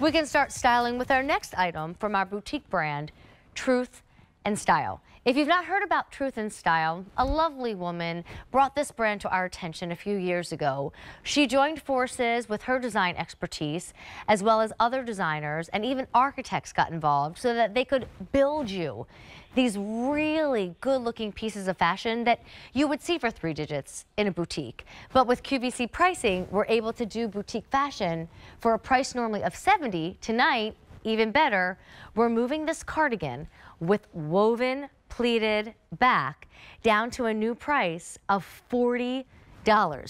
We can start styling with our next item from our boutique brand, Truth + Style. If you've not heard about Truth + Style, a lovely woman brought this brand to our attention a few years ago. She joined forces with her design expertise, as well as other designers and even architects got involved so that they could build you these really good-looking pieces of fashion that you would see for 3 digits in a boutique. But with QVC pricing, we're able to do boutique fashion for a price normally of $70. Tonight, even better, we're moving this cardigan with woven pleated back down to a new price of $40.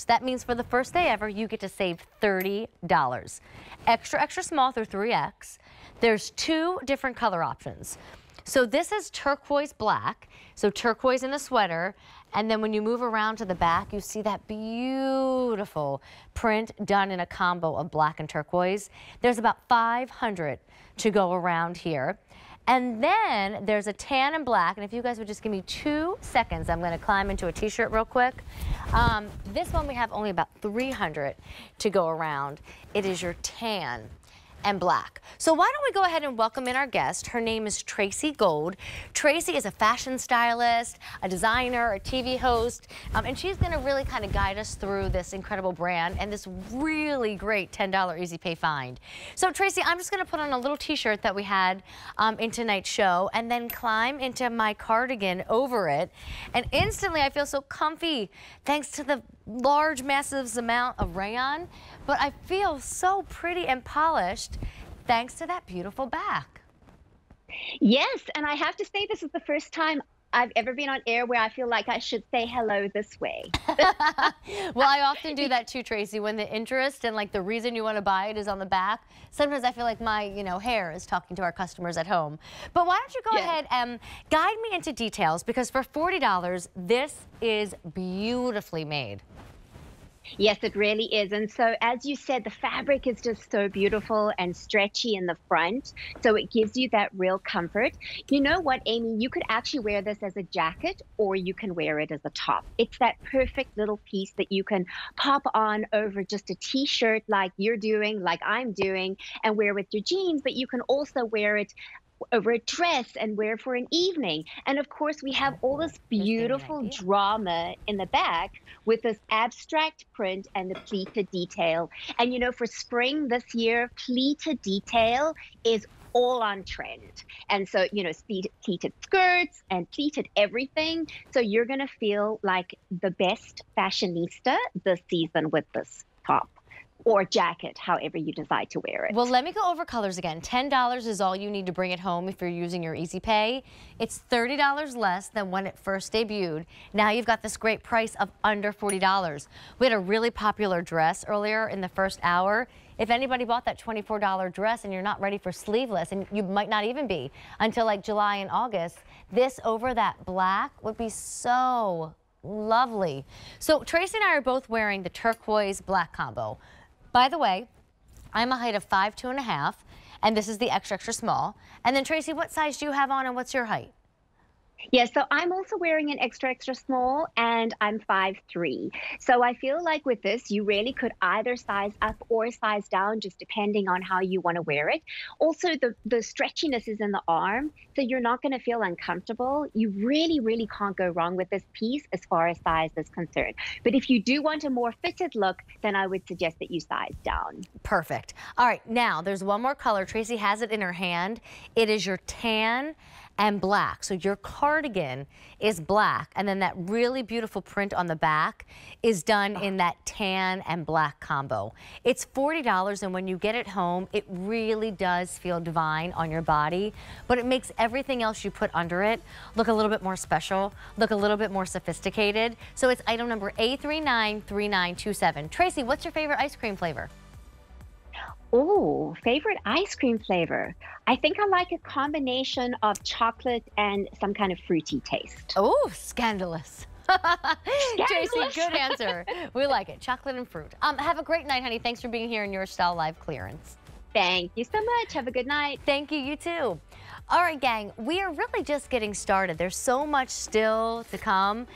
That means for the first day ever, you get to save $30. Extra, extra small through 3X. There's 2 different color options. So this is turquoise black, so turquoise in a sweater, and then when you move around to the back, you see that beautiful print done in a combo of black and turquoise. There's about 500 to go around here. And then there's a tan and black, and if you guys would just give me 2 seconds, I'm gonna climb into a t-shirt real quick. This one we have only about 300 to go around. It is your tan and black. So why don't we go ahead and welcome in our guest. Her name is Tracy Gold. Tracy is a fashion stylist, a designer, a TV host, and she's gonna really kind of guide us through this incredible brand and this really great $10 Easy Pay find. So Tracy, I'm just gonna put on a little t-shirt that we had in tonight's show and then climb into my cardigan over it, and instantly I feel so comfy thanks to the large, massive amount of rayon, but I feel so pretty and polished thanks to that beautiful back. Yes, and I have to say this is the first time I've ever been on air where I feel like I should say hello this way. Well, I often do that too, Tracy, when the interest and like the reason you want to buy it is on the back. Sometimes I feel like my, you know, hair is talking to our customers at home. But why don't you go ahead and guide me into details, because for $40, this is beautifully made. Yes, it really is. And so, as you said, the fabric is just so beautiful and stretchy in the front. So it gives you that real comfort. You know what, Amy, you could actually wear this as a jacket, or you can wear it as a top. It's that perfect little piece that you can pop on over just a t-shirt like you're doing, like I'm doing, and wear with your jeans, but you can also wear it over a dress and wear for an evening. And of course, we have all this beautiful drama in the back with this abstract print and the pleated detail. And you know, for spring this year, pleated detail is all on trend. And so, you know, pleated skirts and pleated everything. So you're gonna feel like the best fashionista this season with this top or jacket, however you decide to wear it. Well, let me go over colors again. $10 is all you need to bring it home if you're using your Easy Pay. It's $30 less than when it first debuted. Now you've got this great price of under $40. We had a really popular dress earlier in the first hour. If anybody bought that $24 dress and you're not ready for sleeveless, and you might not even be until like July and August, this over that black would be so lovely. So Tracy and I are both wearing the turquoise black combo. By the way, I'm a height of 5'2½", and this is the extra, extra small. And then Tracy, what size do you have on, and what's your height? Yeah, so I'm also wearing an extra, extra small, and I'm 5'3". So I feel like with this, you really could either size up or size down, just depending on how you want to wear it. Also, the stretchiness is in the arm, so you're not going to feel uncomfortable. You really, really can't go wrong with this piece as far as size is concerned. But if you do want a more fitted look, then I would suggest that you size down. Perfect. All right, now there's one more color. Tracy has it in her hand. It is your tan and black. So your cardigan is black, and then that really beautiful print on the back is done in that tan and black combo. It's $40, and when you get it home, it really does feel divine on your body, but it makes everything else you put under it look a little bit more special, look a little bit more sophisticated. So it's item number A393927. Tracy, what's your favorite ice cream flavor? Oh, favorite ice cream flavor. I think I like a combination of chocolate and some kind of fruity taste. Oh, scandalous. Tracy, good answer. We like it. Chocolate and fruit. Have a great night, honey. Thanks for being here in your Style Live Clearance. Thank you so much. Have a good night. Thank you. You too. All right, gang. We are really just getting started. There's so much still to come.